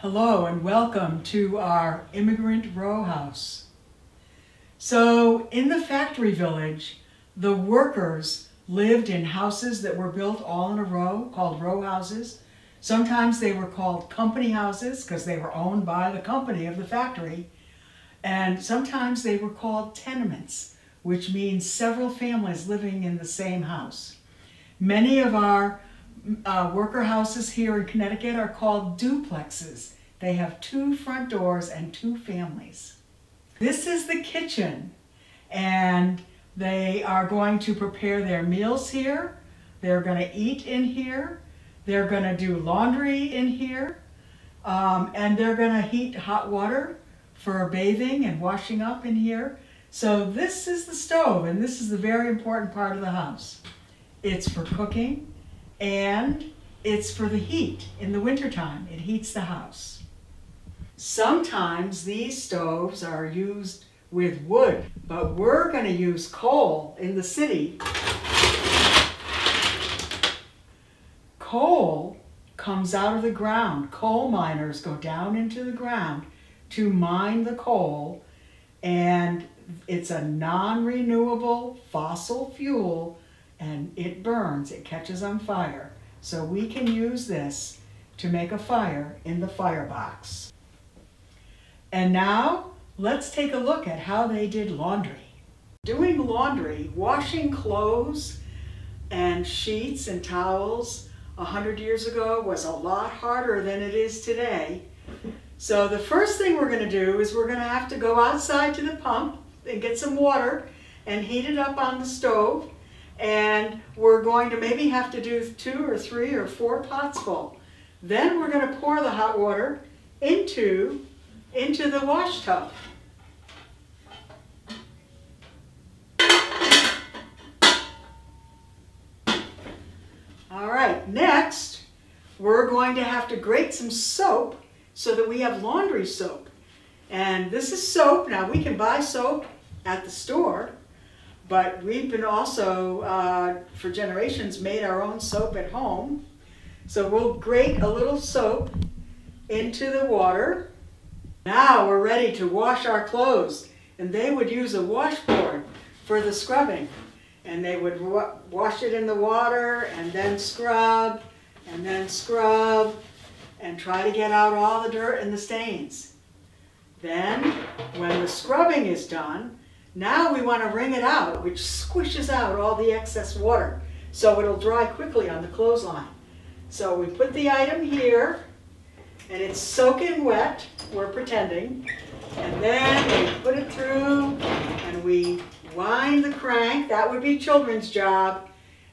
Hello and welcome to our immigrant row house. So in the factory village, the workers lived in houses that were built all in a row called row houses. Sometimes they were called company houses because they were owned by the company of the factory. And sometimes they were called tenements, which means several families living in the same house. Many of our worker houses here in Connecticut are called duplexes. They have two front doors and two families. This is the kitchen, and they are going to prepare their meals here. They're going to eat in here. They're going to do laundry in here, and they're going to heat hot water for bathing and washing up in here. So this is the stove, and this is the very important part of the house. It's for cooking, and it's for the heat. In the wintertime, it heats the house. Sometimes these stoves are used with wood, but we're going to use coal in the city. Coal comes out of the ground. Coal miners go down into the ground to mine the coal, and it's a non-renewable fossil fuel, and it burns, it catches on fire. So we can use this to make a fire in the firebox. And now let's take a look at how they did laundry. Doing laundry, washing clothes and sheets and towels 100 years ago was a lot harder than it is today. So the first thing we're going to do is we're going to have to go outside to the pump and get some water and heat it up on the stove. And we're going to maybe have to do 2 or 3 or 4 pots full. Then we're going to pour the hot water into the wash tub. All right, next we're going to have to grate some soap so that we have laundry soap. And this is soap. Now we can buy soap at the store, but we've been also, for generations, made our own soap at home. So we'll grate a little soap into the water. Now we're ready to wash our clothes. And they would use a washboard for the scrubbing. And they would wash it in the water and then scrub and try to get out all the dirt and the stains. Then, when the scrubbing is done, now we want to wring it out, which squishes out all the excess water, so it'll dry quickly on the clothesline. So we put the item here, and it's soaking wet, we're pretending, and then we put it through, and we wind the crank, that would be children's job,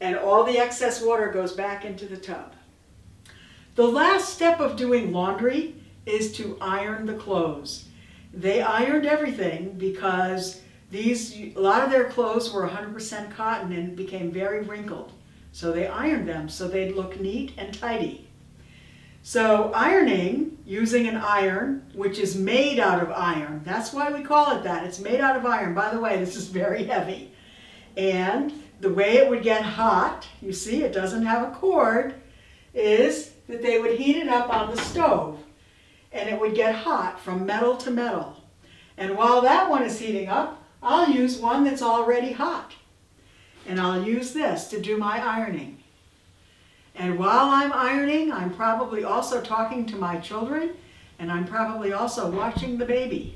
and all the excess water goes back into the tub. The last step of doing laundry is to iron the clothes. They ironed everything because a lot of their clothes were 100% cotton and became very wrinkled. So they ironed them so they'd look neat and tidy. So ironing, using an iron, which is made out of iron. That's why we call it that. It's made out of iron. By the way, this is very heavy. And the way it would get hot, you see it doesn't have a cord, is that they would heat it up on the stove. And it would get hot from metal to metal. And while that one is heating up, I'll use one that's already hot, and I'll use this to do my ironing. And while I'm ironing, I'm probably also talking to my children, and I'm probably also watching the baby.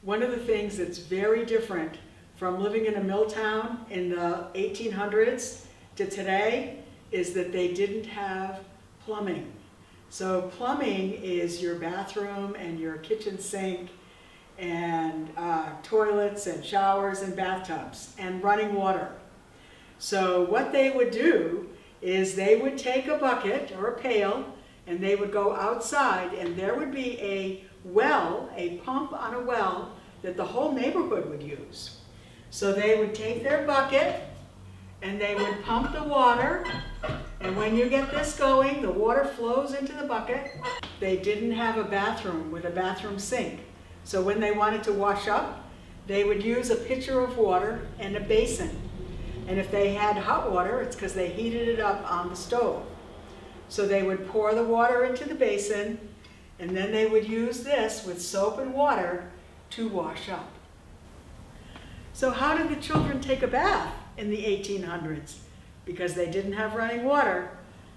One of the things that's very different from living in a mill town in the 1800s to today is that they didn't have plumbing. So plumbing is your bathroom and your kitchen sink and toilets and showers and bathtubs and running water. So what they would do is they would take a bucket or a pail and they would go outside, and there would be a well, a pump on a well that the whole neighborhood would use. So they would take their bucket and they would pump the water, and when you get this going, the water flows into the bucket. They didn't have a bathroom with a bathroom sink. So when they wanted to wash up, they would use a pitcher of water and a basin. And if they had hot water, it's because they heated it up on the stove. So they would pour the water into the basin, and then they would use this with soap and water to wash up. So how did the children take a bath in the 1800s? Because they didn't have running water.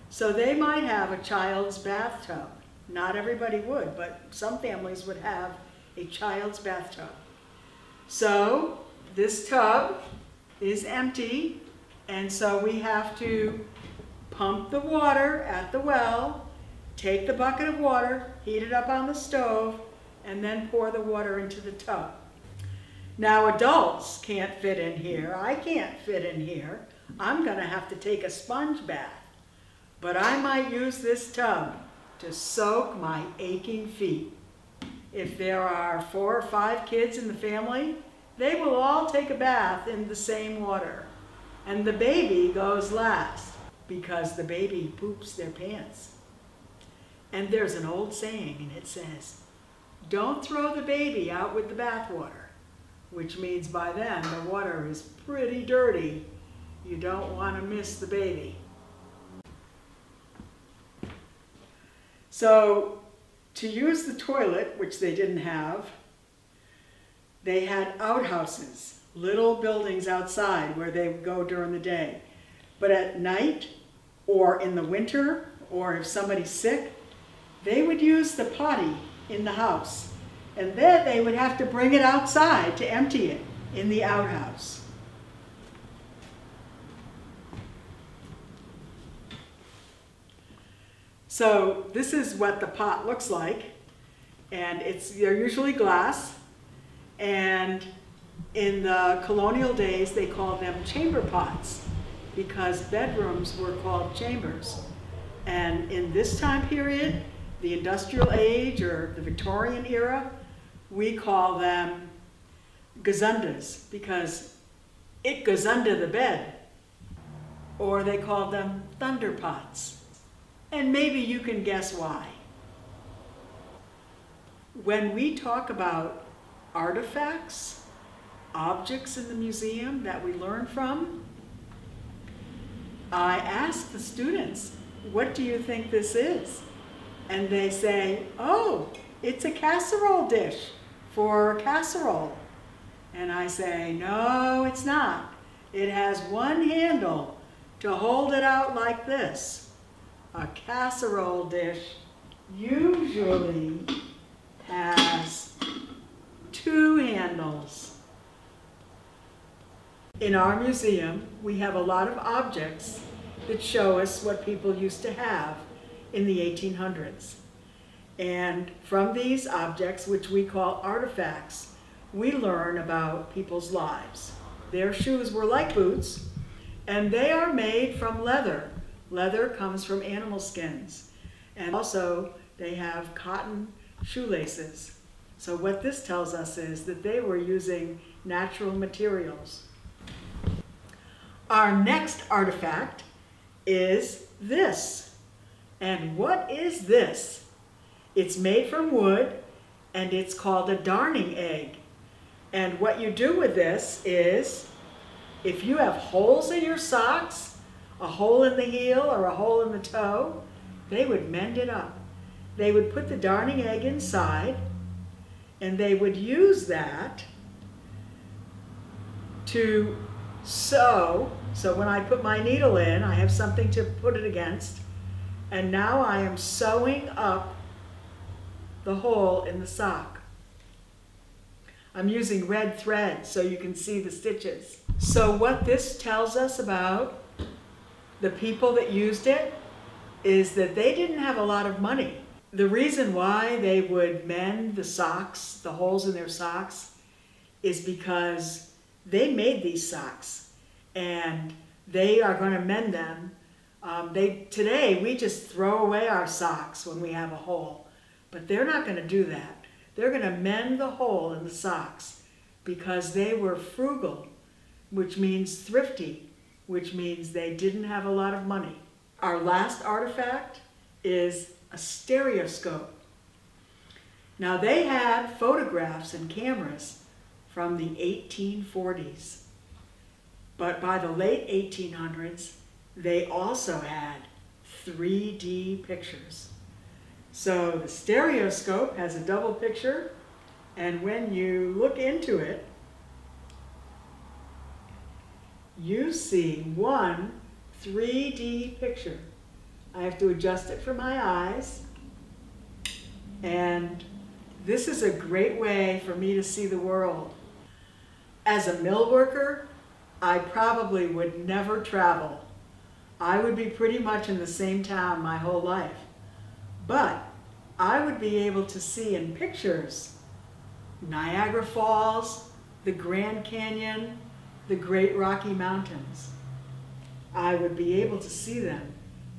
So they might have a child's bathtub. Not everybody would, but some families would have a child's bathtub. So this tub is empty, and so we have to pump the water at the well, take the bucket of water, heat it up on the stove, and then pour the water into the tub. Now adults can't fit in here. I can't fit in here. I'm gonna have to take a sponge bath. But I might use this tub to soak my aching feet. If there are 4 or 5 kids in the family, they will all take a bath in the same water. And the baby goes last because the baby poops their pants. And there's an old saying, and it says, don't throw the baby out with the bathwater, which means by then the water is pretty dirty. You don't want to miss the baby. So to use the toilet, which they didn't have, they had outhouses, little buildings outside where they would go during the day. But at night, or in the winter, or if somebody's sick, they would use the potty in the house. And then they would have to bring it outside to empty it in the outhouse. So this is what the pot looks like, and they're usually glass, and in the colonial days they called them chamber pots because bedrooms were called chambers. And in this time period, the industrial age or the Victorian era, we call them gazundas because it gazunda the bed, or they called them thunder pots. And maybe you can guess why. When we talk about artifacts, objects in the museum that we learn from, I ask the students, what do you think this is? And they say, oh, it's a casserole dish for casserole. And I say, no, it's not. It has one handle to hold it out like this. A casserole dish usually has 2 handles. In our museum, we have a lot of objects that show us what people used to have in the 1800s. And from these objects, which we call artifacts, we learn about people's lives. Their shoes were like boots, and they are made from leather. Leather comes from animal skins, and also they have cotton shoelaces. So what this tells us is that they were using natural materials. Our next artifact is this. And what is this? It's made from wood, and it's called a darning egg. And what you do with this is, if you have holes in your socks, a hole in the heel or a hole in the toe, they would mend it up. They would put the darning egg inside, and they would use that to sew. So when I put my needle in, I have something to put it against, and now I am sewing up the hole in the sock. I'm using red thread so you can see the stitches. So what this tells us about the people that used it is that they didn't have a lot of money. The reason why they would mend the socks, the holes in their socks, is because they made these socks and they are going to mend them. Today we just throw away our socks when we have a hole, but they're not going to do that. They're going to mend the hole in the socks because they were frugal, which means thrifty, which means they didn't have a lot of money. Our last artifact is a stereoscope. Now they had photographs and cameras from the 1840s, but by the late 1800s, they also had 3D pictures. So the stereoscope has a double picture, and when you look into it, you see one 3D picture. I have to adjust it for my eyes, and this is a great way for me to see the world. As a mill worker, I probably would never travel. I would be pretty much in the same town my whole life. But I would be able to see in pictures Niagara Falls, the Grand Canyon, the Great Rocky Mountains. I would be able to see them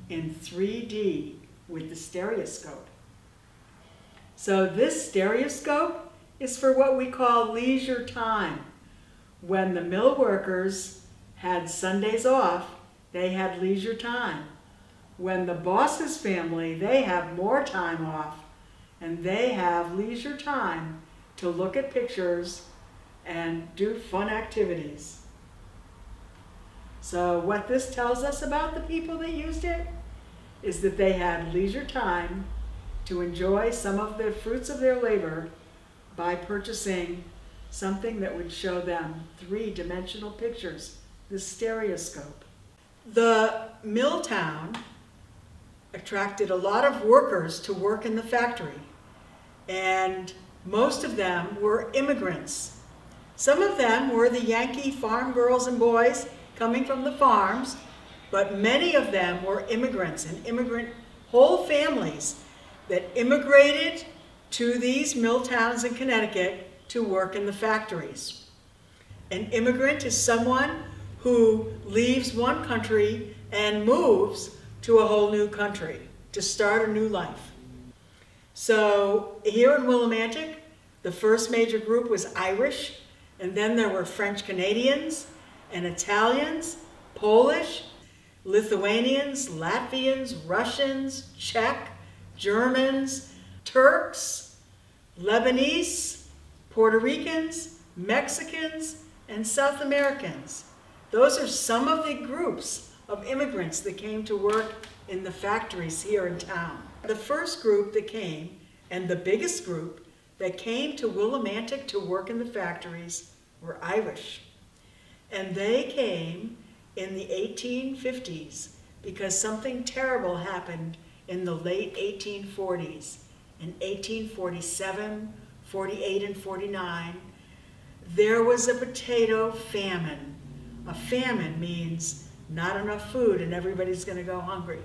in 3D with the stereoscope. So this stereoscope is for what we call leisure time. When the mill workers had Sundays off, they had leisure time. When the boss's family, they have more time off, and they have leisure time to look at pictures and do fun activities. So what this tells us about the people that used it is that they had leisure time to enjoy some of the fruits of their labor by purchasing something that would show them three-dimensional pictures, the stereoscope. The mill town attracted a lot of workers to work in the factory, and most of them were immigrants. Some of them were the Yankee farm girls and boys coming from the farms, but many of them were immigrants and immigrant whole families that immigrated to these mill towns in Connecticut to work in the factories. An immigrant is someone who leaves one country and moves to a whole new country to start a new life. So here in Willimantic, the first major group was Irish, and then there were French Canadians and Italians, Polish, Lithuanians, Latvians, Russians, Czech, Germans, Turks, Lebanese, Puerto Ricans, Mexicans, and South Americans. Those are some of the groups of immigrants that came to work in the factories here in town. The first group that came, and the biggest group that came to Willimantic to work in the factories, were Irish. And they came in the 1850s because something terrible happened in the late 1840s. In 1847, 48, and 49, there was a potato famine. A famine means not enough food and everybody's going to go hungry.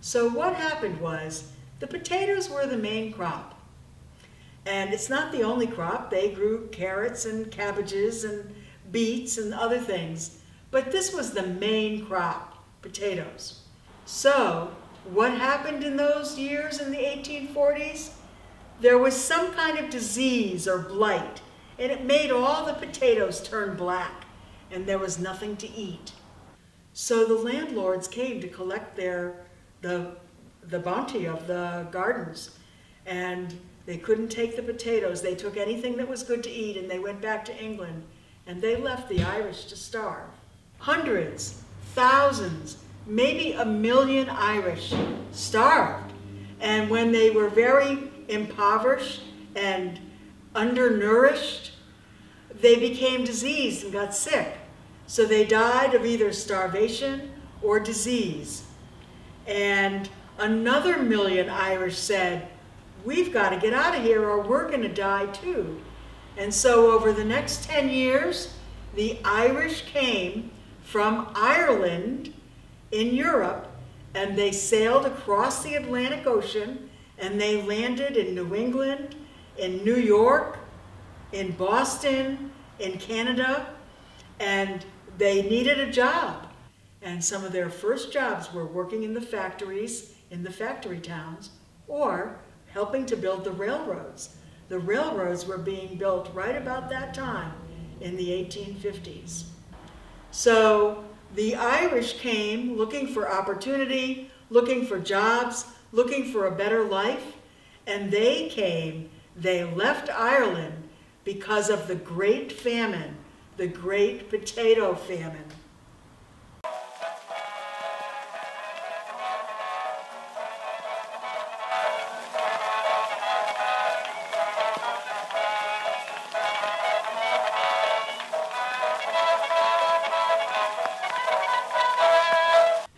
So what happened was the potatoes were the main crop. And it's not the only crop. They grew carrots and cabbages and beets and other things. But this was the main crop, potatoes. So what happened in those years in the 1840s? There was some kind of disease or blight, and it made all the potatoes turn black, and there was nothing to eat. So the landlords came to collect the bounty of the gardens, and they couldn't take the potatoes. They took anything that was good to eat, and they went back to England, and they left the Irish to starve. Hundreds, thousands, maybe 1 million Irish starved, and when they were very impoverished and undernourished, they became diseased and got sick. So they died of either starvation or disease. And another 1 million Irish said, we've got to get out of here or we're going to die too. And so over the next 10 years, the Irish came from Ireland in Europe, and they sailed across the Atlantic Ocean, and they landed in New England, in New York, in Boston, in Canada, and they needed a job. And some of their first jobs were working in the factories, in the factory towns, or helping to build the railroads. The railroads were being built right about that time in the 1850s. So the Irish came looking for opportunity, looking for jobs, looking for a better life, and they came, they left Ireland because of the Great Famine, the Great Potato Famine.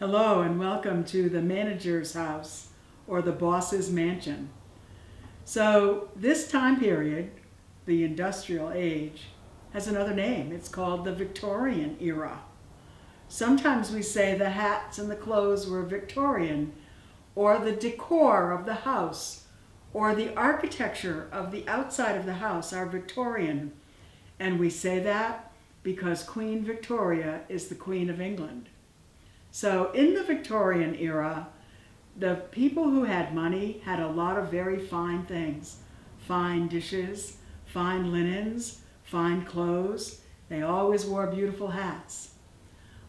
Hello and welcome to the manager's house or the boss's mansion. So this time period, the industrial age, has another name. It's called the Victorian era. Sometimes we say the hats and the clothes were Victorian, or the decor of the house, or the architecture of the outside of the house are Victorian. And we say that because Queen Victoria is the Queen of England. So in the Victorian era, the people who had money had a lot of very fine things. Fine dishes, fine linens, fine clothes. They always wore beautiful hats.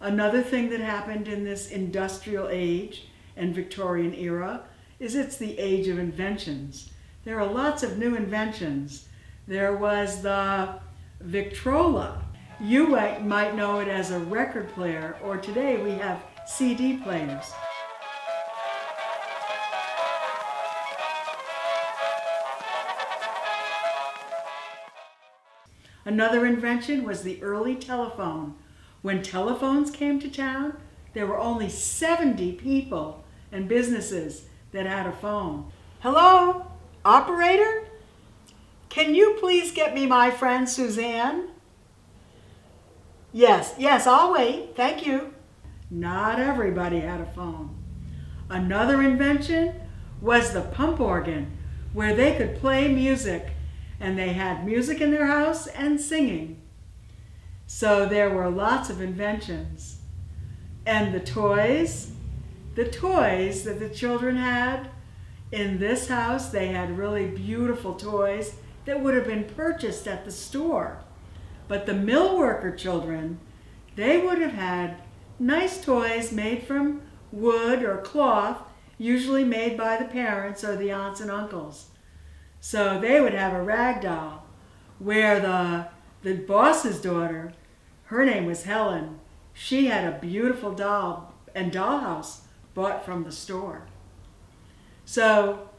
Another thing that happened in this industrial age and Victorian era is it's the age of inventions. There are lots of new inventions. There was the Victrola. You might know it as a record player, or today we have CD players. Another invention was the early telephone. When telephones came to town, there were only 70 people and businesses that had a phone. Hello, operator? Can you please get me my friend Suzanne? Yes, yes, I'll wait, thank you. Not everybody had a phone. Another invention was the pump organ, where they could play music. And they had music in their house and singing. So there were lots of inventions. And the toys that the children had in this house, they had really beautiful toys that would have been purchased at the store. But the mill worker children, they would have had nice toys made from wood or cloth, usually made by the parents or the aunts and uncles. So they would have a rag doll where the boss's daughter, her name was Helen, she had a beautiful doll and dollhouse bought from the store. So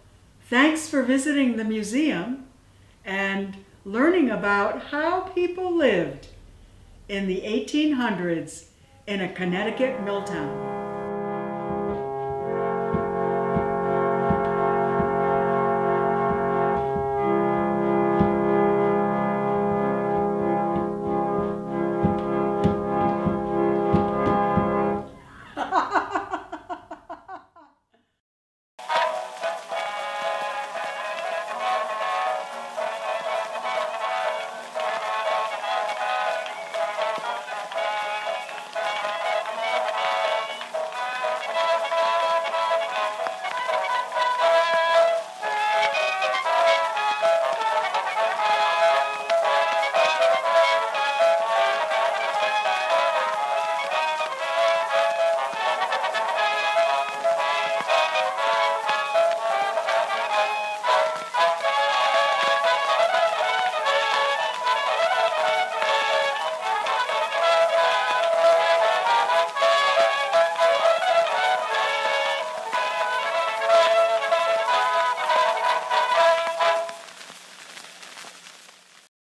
thanks for visiting the museum and learning about how people lived in the 1800s in a Connecticut mill town.